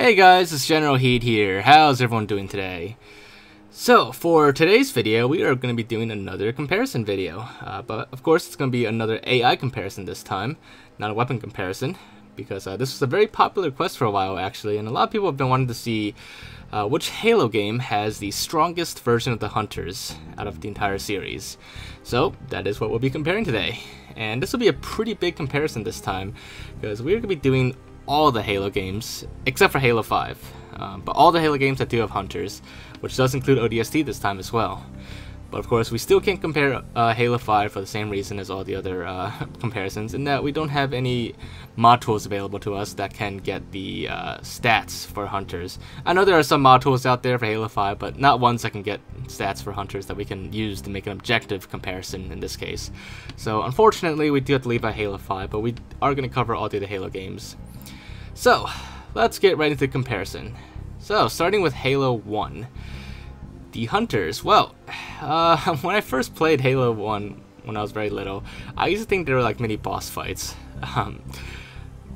Hey guys, it's General Heat here. How's everyone doing today? So for today's video, we are going to be doing another comparison video. But of course, it's going to be another AI comparison this time, not a weapon comparison, because this was a very popular quest for a while actually, and a lot of people have been wanting to see which Halo game has the strongest version of the Hunters out of the entire series. So that is what we'll be comparing today. And this will be a pretty big comparison this time, because we're going to be doing all the Halo games except for Halo 5, but all the Halo games that do have Hunters, which does include ODST this time as well. But of course, we still can't compare Halo 5 for the same reason as all the other comparisons, in that we don't have any mod tools available to us that can get the stats for Hunters. I know there are some mod tools out there for Halo 5, but not ones that can get stats for Hunters that we can use to make an objective comparison in this case. So unfortunately, we do have to leave out Halo 5, but we are going to cover all the other Halo games. So let's get right into the comparison. So starting with Halo 1, the Hunters. Well, when I first played Halo 1 when I was very little, I used to think they were like mini boss fights,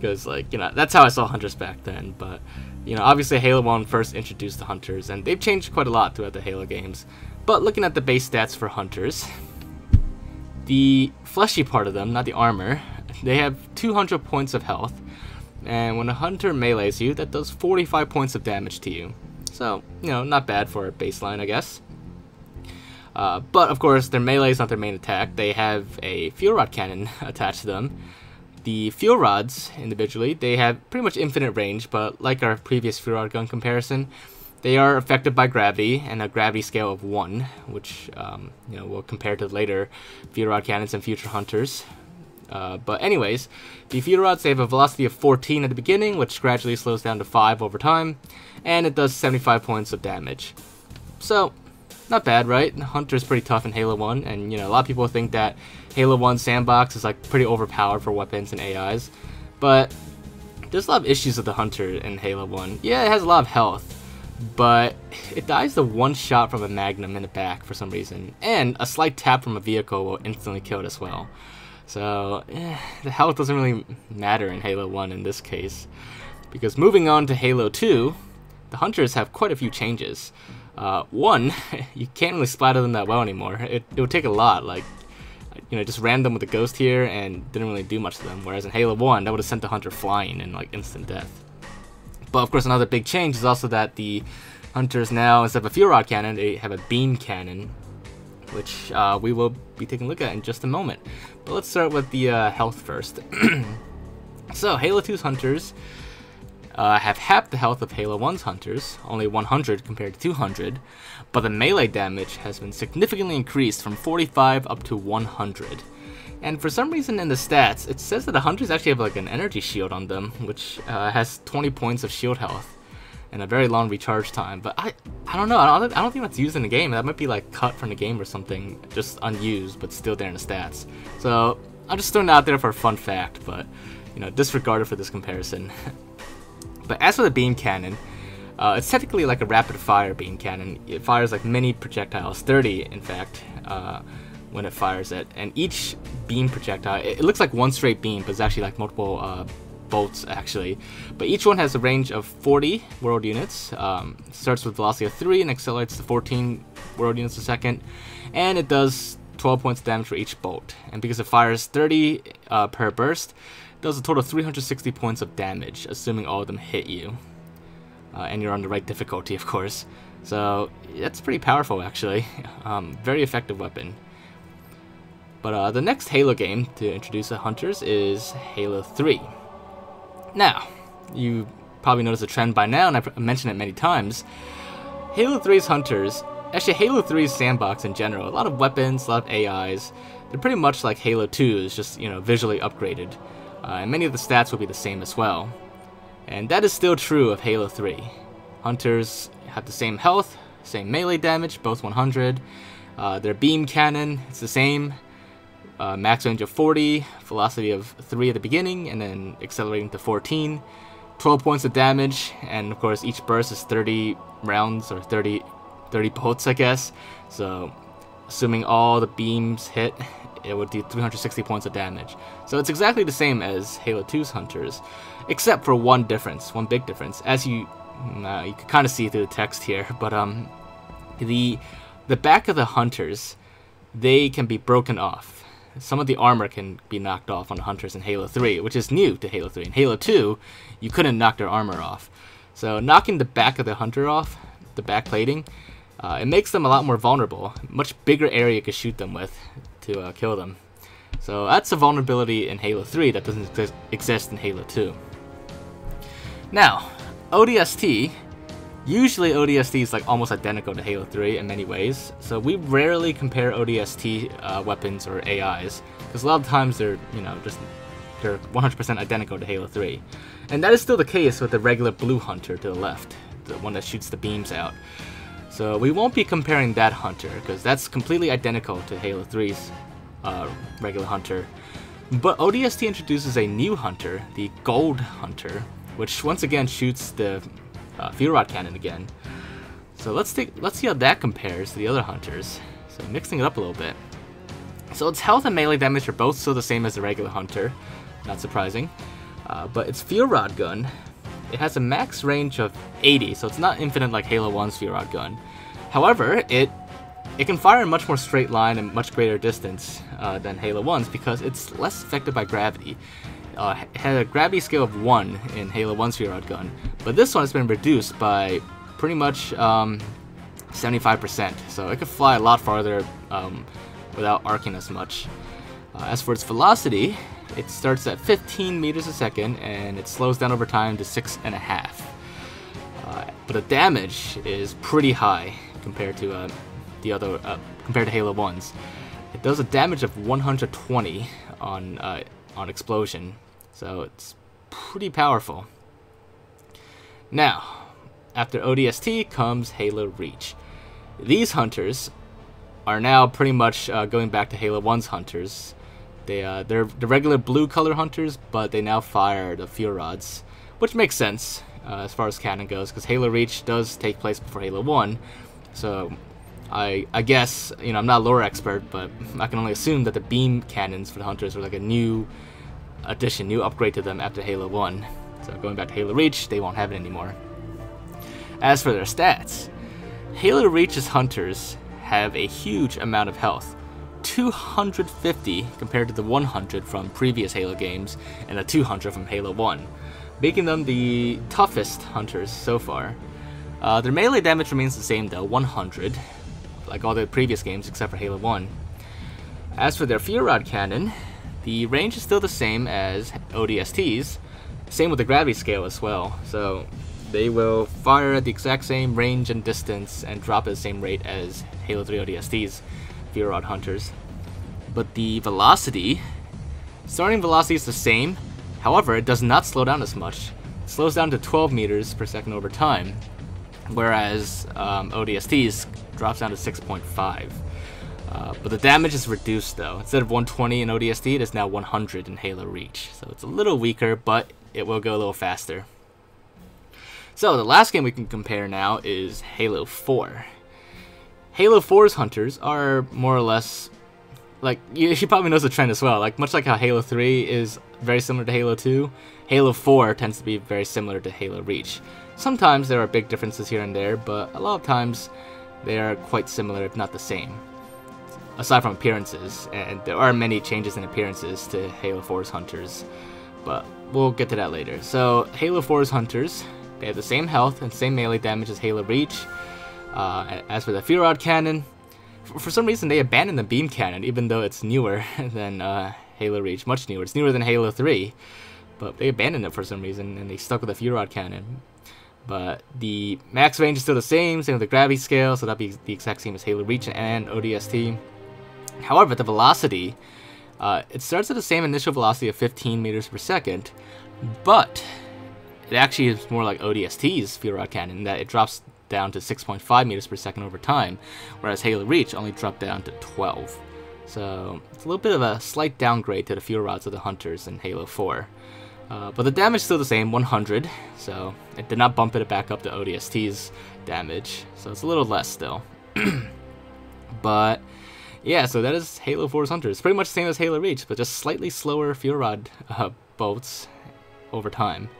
because like, you know, that's how I saw Hunters back then. But you know, obviously Halo 1 first introduced the Hunters, and they've changed quite a lot throughout the Halo games. But looking at the base stats for Hunters, the fleshy part of them, not the armor, they have 200 points of health. And when a Hunter melees you, that does 45 points of damage to you. So, you know, not bad for a baseline, I guess. But, of course, their melee is not their main attack. They have a Fuel Rod Cannon attached to them. The Fuel Rods, individually, they have pretty much infinite range, but like our previous Fuel Rod gun comparison, they are affected by gravity, and a gravity scale of 1, which, you know, we'll compare to later Fuel Rod Cannons and future Hunters. But anyways, the Fuel Rods, they have a velocity of 14 at the beginning, which gradually slows down to 5 over time, and it does 75 points of damage. So, not bad, right? Hunter's pretty tough in Halo 1, and you know, a lot of people think that Halo 1 sandbox is like pretty overpowered for weapons and AIs, but there's a lot of issues with the Hunter in Halo 1. Yeah, it has a lot of health, but it dies to one shot from a Magnum in the back for some reason, and a slight tap from a vehicle will instantly kill it as well. So, the health doesn't really matter in Halo 1 in this case. Because moving on to Halo 2, the Hunters have quite a few changes. One, you can't really splatter them that well anymore. It would take a lot, like, you know, just rammed them with a Ghost here and didn't really do much to them. Whereas in Halo 1, that would have sent the Hunter flying and, like, instant death. But, of course, another big change is also that the Hunters now, instead of a Fuel Rod Cannon, they have a Beam Cannon, which we will be taking a look at in just a moment. But let's start with the health first. So Halo 2's Hunters have half the health of Halo 1's Hunters, only 100 compared to 200, but the melee damage has been significantly increased from 45 up to 100. And for some reason in the stats, it says that the Hunters actually have like an energy shield on them, which has 20 points of shield health and a very long recharge time, but I don't know, I don't think that's used in the game. That might be like cut from the game or something, just unused, but still there in the stats. So I'm just throwing it out there for a fun fact, but you know, disregard it for this comparison. But as for the Beam Cannon, it's technically like a rapid fire Beam Cannon. It fires like many projectiles, 30 in fact, when it fires it, and each beam projectile, it looks like one straight beam, but it's actually like multiple bolts actually, but each one has a range of 40 world units, starts with velocity of 3 and accelerates to 14 world units a second, and it does 12 points of damage for each bolt. And because it fires 30 per burst, it does a total of 360 points of damage, assuming all of them hit you, and you're on the right difficulty, of course. So that's pretty powerful actually, very effective weapon. But the next Halo game to introduce the Hunters is Halo 3. Now, you probably noticed a trend by now, and I mentioned it many times. Halo 3's Hunters, actually Halo 3's sandbox in general, a lot of weapons, a lot of AIs, they're pretty much like Halo 2, it's just, you know, visually upgraded. And many of the stats will be the same as well. And that is still true of Halo 3. Hunters have the same health, same melee damage, both 100. Their Beam Cannon, it's the same. Max range of 40, velocity of 3 at the beginning, and then accelerating to 14, 12 points of damage, and of course each burst is 30 rounds, or 30 bolts I guess, so assuming all the beams hit, it would do 360 points of damage. So it's exactly the same as Halo 2's Hunters, except for one difference, one big difference. As you can kind of see through the text here, but the back of the Hunters, they can be broken off. Some of the armor can be knocked off on Hunters in Halo 3, which is new to Halo 3. In Halo 2, you couldn't knock their armor off. So knocking the back of the Hunter off, the back plating, it makes them a lot more vulnerable. Much bigger area you could shoot them with to kill them. So that's a vulnerability in Halo 3 that doesn't exist in Halo 2. Now, ODST, usually ODST is like almost identical to Halo 3 in many ways, so we rarely compare ODST weapons or AIs, because a lot of times they're, you know, just they're 100% identical to Halo 3. And that is still the case with the regular blue Hunter to the left, the one that shoots the beams out. So we won't be comparing that Hunter, because that's completely identical to Halo 3's regular Hunter. But ODST introduces a new Hunter, the Gold Hunter, which once again shoots the Fuel Rod Cannon again. So let's see how that compares to the other Hunters. So mixing it up a little bit. So its health and melee damage are both still the same as the regular Hunter, not surprising. But its Fuel Rod gun, it has a max range of 80, so it's not infinite like Halo 1's Fuel Rod gun. However, it can fire in much more straight line and much greater distance than Halo 1's because it's less affected by gravity. It had a gravity scale of 1 in Halo 1's Fuel Rod gun, but this one has been reduced by pretty much 75%, so it could fly a lot farther without arcing as much. As for its velocity, it starts at 15 meters a second and it slows down over time to 6.5. But the damage is pretty high compared to compared to Halo 1's. It does a damage of 120 on explosion. So it's pretty powerful. Now, after ODST comes Halo Reach. These Hunters are now pretty much going back to Halo 1's Hunters. They're the regular blue color Hunters, but they now fire the Fuel Rods, which makes sense as far as canon goes, because Halo Reach does take place before Halo 1. So I guess, you know, I'm not a lore expert, but I can only assume that the beam cannons for the Hunters were like a new addition, new upgrade to them after Halo 1. So going back to Halo Reach, they won't have it anymore. As for their stats, Halo Reach's Hunters have a huge amount of health, 250 compared to the 100 from previous Halo games and the 200 from Halo 1, making them the toughest Hunters so far. Their melee damage remains the same though, 100, like all the previous games except for Halo 1. As for their Fuel Rod Cannon, the range is still the same as ODST's, same with the gravity scale as well, so they will fire at the exact same range and distance and drop at the same rate as Halo 3 ODST's Fuel Rod Hunters. But the velocity, starting velocity is the same, however it does not slow down as much. It slows down to 12 meters per second over time, whereas ODST's drops down to 6.5. But the damage is reduced though. Instead of 120 in ODST, it is now 100 in Halo Reach. So it's a little weaker, but it will go a little faster. So the last game we can compare now is Halo 4. Halo 4's Hunters are more or less, like, she probably knows the trend as well. Like, much like how Halo 3 is very similar to Halo 2, Halo 4 tends to be very similar to Halo Reach. Sometimes there are big differences here and there, but a lot of times they are quite similar, if not the same. Aside from appearances, and there are many changes in appearances to Halo 4's Hunters, but we'll get to that later. So, Halo 4's Hunters, they have the same health and same melee damage as Halo Reach. As for the Fuel Rod Cannon, for some reason they abandoned the Beam Cannon, even though it's newer than Halo Reach, much newer. It's newer than Halo 3, but they abandoned it for some reason, and they stuck with the Fuel Rod Cannon. But the max range is still the same with the gravity scale, so that'd be the exact same as Halo Reach and ODST. However, the velocity, it starts at the same initial velocity of 15 meters per second, but it actually is more like ODST's Fuel Rod Cannon, that it drops down to 6.5 meters per second over time, whereas Halo Reach only dropped down to 12. So it's a little bit of a slight downgrade to the Fuel Rods of the Hunters in Halo 4. But the damage is still the same, 100, so it did not bump it back up to ODST's damage, so it's a little less still. But yeah, so that is Halo 4's Hunters. It's pretty much the same as Halo Reach, but just slightly slower fuel rod bolts over time.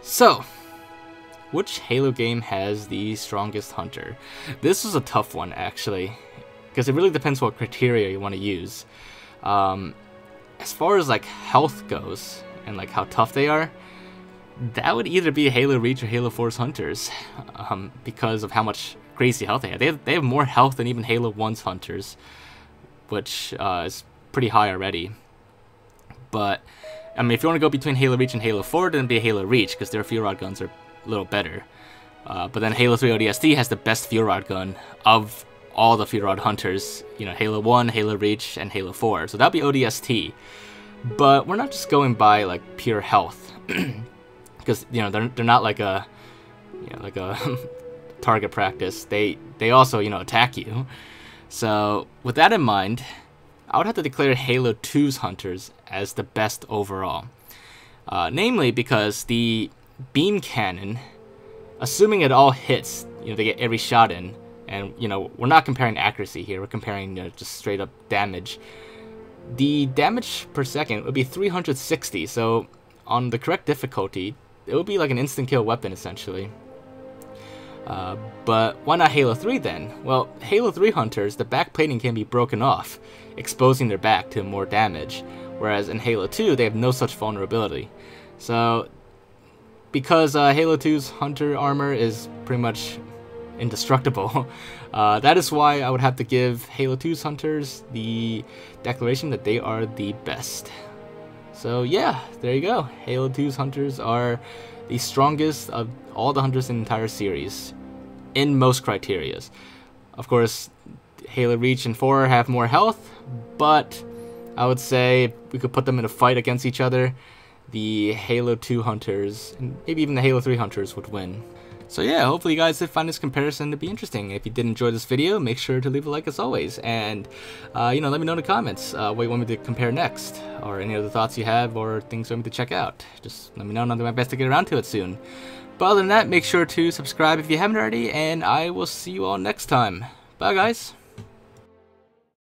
So, which Halo game has the strongest Hunter? This is a tough one, actually, because it really depends what criteria you want to use. As far as like health goes and like how tough they are, that would either be Halo Reach or Halo 4's Hunters, because of how much crazy health they have. They have more health than even Halo 1's Hunters, which is pretty high already. But I mean, if you want to go between Halo Reach and Halo 4, then it'd be Halo Reach, because their fuel rod guns are a little better. But then Halo 3 ODST has the best fuel rod gun of all the fuel rod Hunters, you know, Halo 1, Halo Reach, and Halo 4. So that'd be ODST. But we're not just going by like pure health. Because you know they're not like a, you know, like a target practice. They also, you know, attack you. So with that in mind, I would have to declare Halo 2's Hunters as the best overall, namely because the beam cannon, assuming it all hits, you know, they get every shot in, and you know we're not comparing accuracy here. We're comparing, you know, just straight up damage. The damage per second would be 360. So on the correct difficulty, it would be like an instant kill weapon, essentially. But why not Halo 3 then? Well, Halo 3 Hunters, the back plating can be broken off, exposing their back to more damage, whereas in Halo 2, they have no such vulnerability. So, because Halo 2's Hunter armor is pretty much indestructible, that is why I would have to give Halo 2's Hunters the declaration that they are the best. So yeah, there you go. Halo 2's Hunters are the strongest of all the Hunters in the entire series, in most criterias. Of course, Halo Reach and 4 have more health, but I would say if we could put them in a fight against each other, the Halo 2 Hunters, and maybe even the Halo 3 Hunters, would win. So yeah, hopefully you guys did find this comparison to be interesting. If you did enjoy this video, make sure to leave a like as always, and you know, let me know in the comments what you want me to compare next, or any other thoughts you have, or things you want me to check out. Just let me know, and I'll do my best to get around to it soon. But other than that, make sure to subscribe if you haven't already, and I will see you all next time. Bye guys!